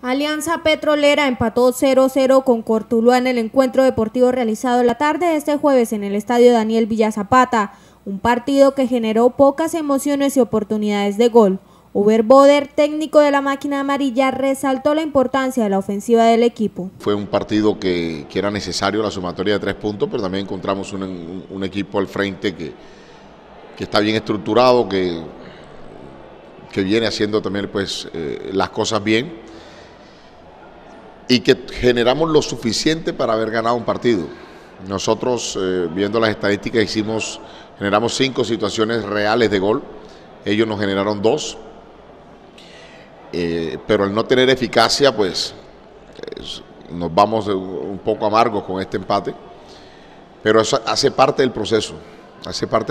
Alianza Petrolera empató 0-0 con Cortuluá en el encuentro deportivo realizado la tarde de este jueves en el estadio Daniel Villa Zapata, un partido que generó pocas emociones y oportunidades de gol. Uber Boder, técnico de la máquina amarilla, resaltó la importancia de la ofensiva del equipo. Fue un partido que era necesario, la sumatoria de 3 puntos, pero también encontramos un equipo al frente que está bien estructurado, que viene haciendo también las cosas bien, y que generamos lo suficiente para haber ganado un partido. Nosotros, viendo las estadísticas, generamos 5 situaciones reales de gol, ellos nos generaron 2, pero al no tener eficacia, nos vamos un poco amargos con este empate, pero eso hace parte del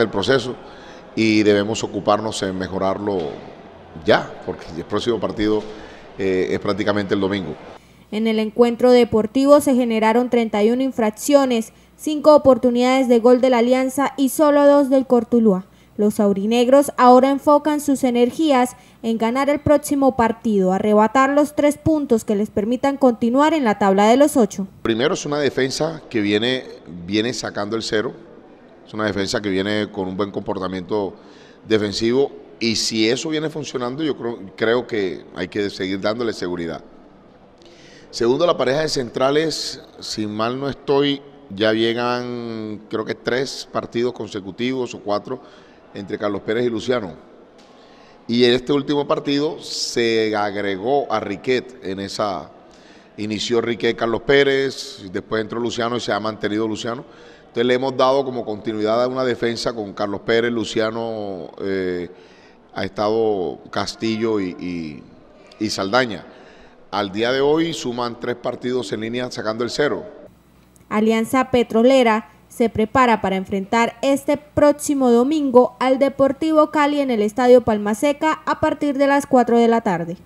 proceso, y debemos ocuparnos en mejorarlo ya, porque el próximo partido es prácticamente el domingo. En el encuentro deportivo se generaron 31 infracciones, 5 oportunidades de gol de la Alianza y solo 2 del Cortuluá. Los aurinegros ahora enfocan sus energías en ganar el próximo partido, arrebatar los 3 puntos que les permitan continuar en la tabla de los 8. Primero es una defensa que viene sacando el 0, es una defensa que viene con un buen comportamiento defensivo, y si eso viene funcionando, yo creo que hay que seguir dándole seguridad. Segundo, la pareja de centrales, si mal no estoy, ya llegan creo que 3 partidos consecutivos o 4 entre Carlos Pérez y Luciano. Y en este último partido se agregó a Riquet en esa... Inició Riquet Carlos Pérez, después entró Luciano y se ha mantenido Luciano. Entonces le hemos dado como continuidad a una defensa con Carlos Pérez, Luciano, ha estado Castillo y Saldaña. Al día de hoy suman 3 partidos en línea sacando el 0. Alianza Petrolera se prepara para enfrentar este próximo domingo al Deportivo Cali en el estadio Palmaseca a partir de las 4 de la tarde.